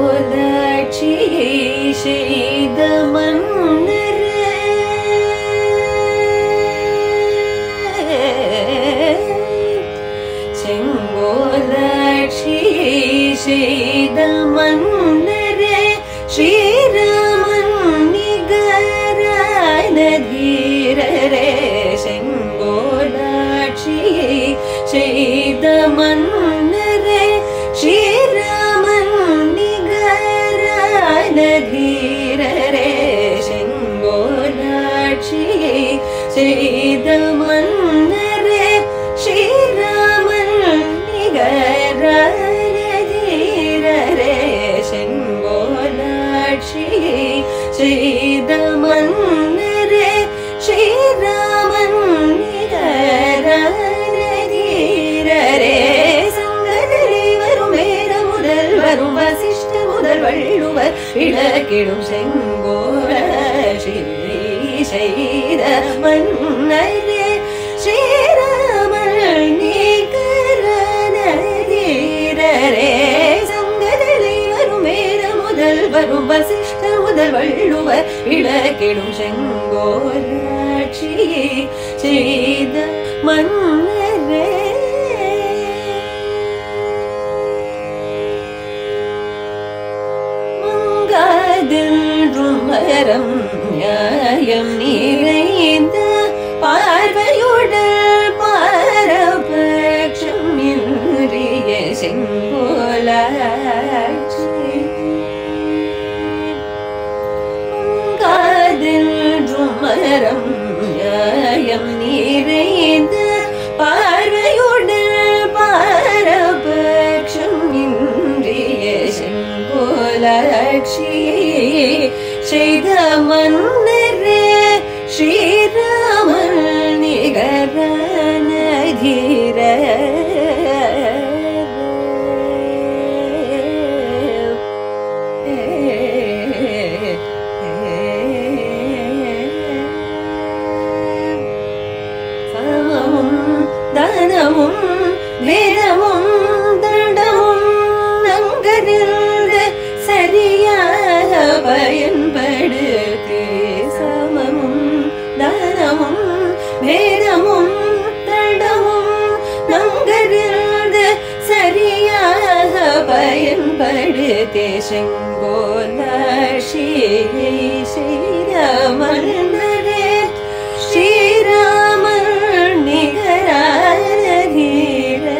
sengOl Atchiyai sengOl Atchiyai sengOl Atchiyai sengOl Atchiyai sengOl Atchiyai விளக்கிடும் செங்கோல சிறீ செய்த மன்னரே ஸ்ரீராமல் நீகரனதீரரே சங்கதிலை வரும் மேல முதல் வரும் வசிஷ்ட முதல் வள்ளுவர் விளக்கிடும் செங்கோல ஆட்சியை செய்த மன்னரே. மரம் நியாயம் நிறைந்த பார்வையுடல் பாரபட்சம் இன்றிய செங்கோல் ஆட்சியை காதென்றும் மரம் நியாயம் நிறைந்த பார்வையுடல் பாரபட்சம் இன்றிய செங்கோல் ஆட்சியை செய்த மன்னரே ஸ்ரீராமல் நிகரனதீரரே சமமும் தானமும் வேதமும் தண்டமும் நங்கரில் சரியாக பயன் வேதமும் தண்டமும் நங்கரில் சரியாக பயன்படுத்தி செங்கோல் ஆட்சியை செய்த மன்னரே ஸ்ரீராமல் நிகரான தீரரே.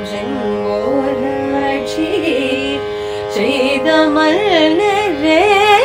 SengOl Atchiyai